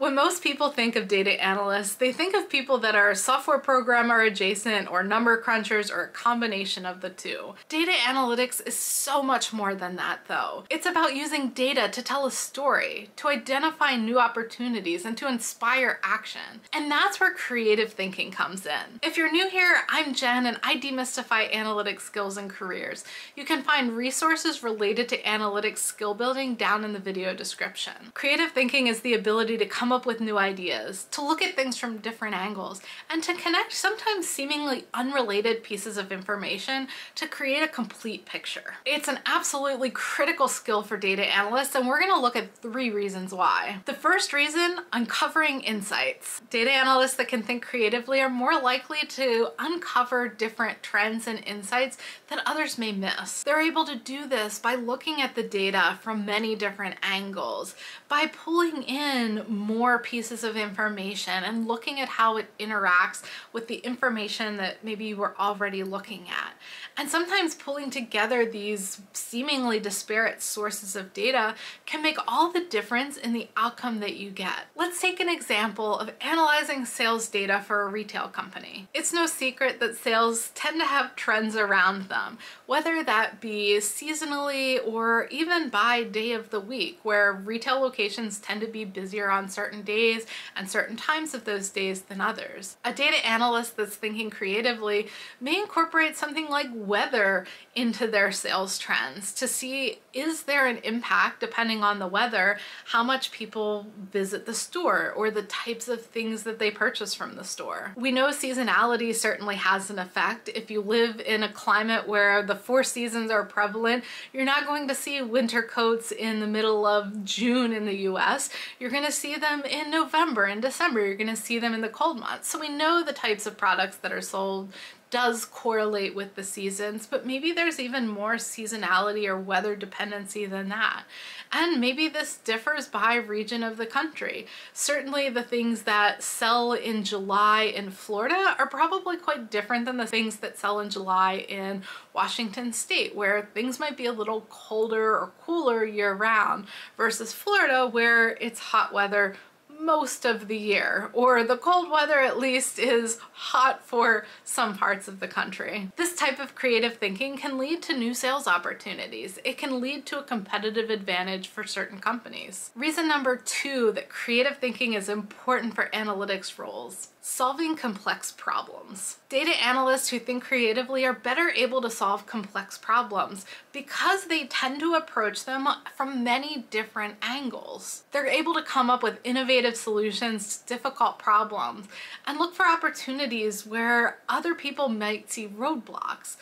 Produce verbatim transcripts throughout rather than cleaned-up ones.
When most people think of data analysts, they think of people that are software programmer adjacent or number crunchers or a combination of the two. Data analytics is so much more than that though. It's about using data to tell a story, to identify new opportunities, and to inspire action. And that's where creative thinking comes in. If you're new here, I'm Jen and I demystify analytic skills and careers. You can find resources related to analytics skill building down in the video description. Creative thinking is the ability to come up with new ideas, to look at things from different angles, and to connect sometimes seemingly unrelated pieces of information to create a complete picture. It's an absolutely critical skill for data analysts, and we're gonna look at three reasons why. The first reason, uncovering insights. Data analysts that can think creatively are more likely to uncover different trends and insights that others may miss. They're able to do this by looking at the data from many different angles, by pulling in more more pieces of information and looking at how it interacts with the information that maybe you were already looking at. And sometimes pulling together these seemingly disparate sources of data can make all the difference in the outcome that you get. Let's take an example of analyzing sales data for a retail company. It's no secret that sales tend to have trends around them, whether that be seasonally or even by day of the week, where retail locations tend to be busier on certain certain days and certain times of those days than others. A data analyst that's thinking creatively may incorporate something like weather into their sales trends to see, is there an impact depending on the weather, how much people visit the store or the types of things that they purchase from the store. We know seasonality certainly has an effect. If you live in a climate where the four seasons are prevalent, you're not going to see winter coats in the middle of June in the U S. You're going to see them in November and December. You're going to see them in the cold months. So we know the types of products that are sold does correlate with the seasons, but maybe there's even more seasonality or weather dependency than that. And maybe this differs by region of the country. Certainly the things that sell in July in Florida are probably quite different than the things that sell in July in Washington State, where things might be a little colder or cooler year round, versus Florida where it's hot weather most of the year, or the cold weather at least is hot for some parts of the country. This type of creative thinking can lead to new sales opportunities. It can lead to a competitive advantage for certain companies. Reason number two that creative thinking is important for analytics roles: solving complex problems. Data analysts who think creatively are better able to solve complex problems because they tend to approach them from many different angles. They're able to come up with innovative solutions to difficult problems and look for opportunities where other people might see roadblocks.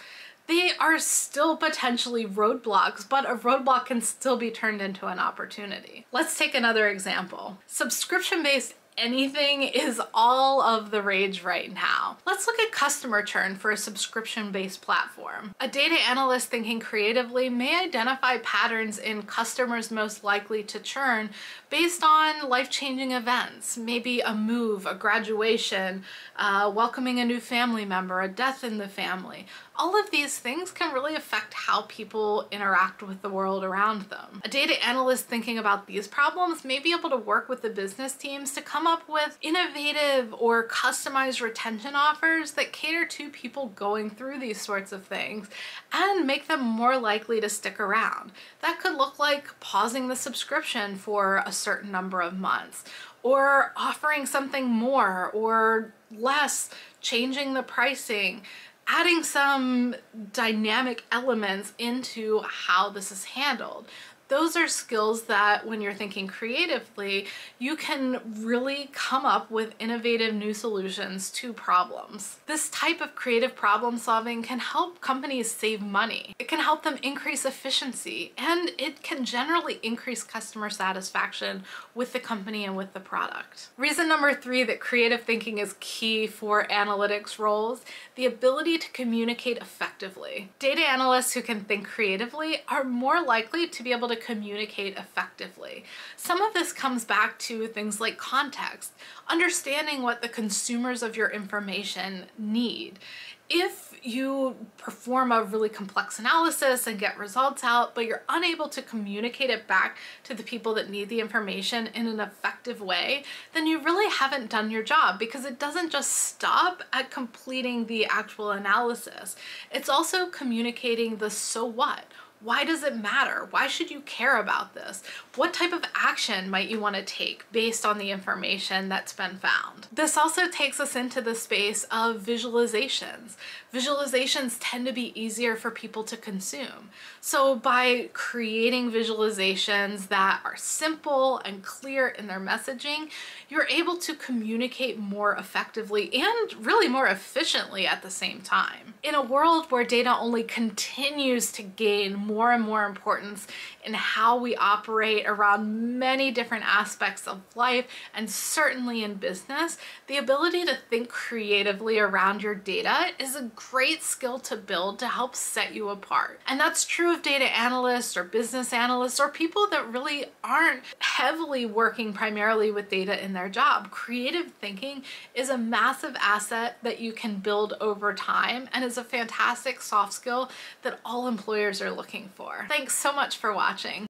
They are still potentially roadblocks, but a roadblock can still be turned into an opportunity. Let's take another example. Subscription-based anything is all of the rage right now. Let's look at customer churn for a subscription-based platform. A data analyst thinking creatively may identify patterns in customers most likely to churn based on life-changing events, maybe a move, a graduation, uh, welcoming a new family member, a death in the family. All of these things can really affect how people interact with the world around them. A data analyst thinking about these problems may be able to work with the business teams to come up with innovative or customized retention offers that cater to people going through these sorts of things and make them more likely to stick around. That could look like pausing the subscription for a certain number of months, or offering something more or less, changing the pricing, adding some dynamic elements into how this is handled. Those are skills that when you're thinking creatively, you can really come up with innovative new solutions to problems. This type of creative problem solving can help companies save money. It can help them increase efficiency, and it can generally increase customer satisfaction with the company and with the product. Reason number three that creative thinking is key for analytics roles: the ability to communicate effectively. Data analysts who can think creatively are more likely to be able to communicate effectively. Some of this comes back to things like context, understanding what the consumers of your information need. If you perform a really complex analysis and get results out, but you're unable to communicate it back to the people that need the information in an effective way, then you really haven't done your job, because it doesn't just stop at completing the actual analysis. It's also communicating the so what. Why does it matter? Why should you care about this? What type of action might you want to take based on the information that's been found? This also takes us into the space of visualizations. Visualizations tend to be easier for people to consume. So by creating visualizations that are simple and clear in their messaging, you're able to communicate more effectively and really more efficiently at the same time. In a world where data only continues to gain more and more importance in how we operate around many different aspects of life, and certainly in business, the ability to think creatively around your data is a great skill to build to help set you apart. And that's true of data analysts or business analysts or people that really aren't heavily working primarily with data in their job. Creative thinking is a massive asset that you can build over time and is a fantastic soft skill that all employers are looking for. Thanks so much for watching.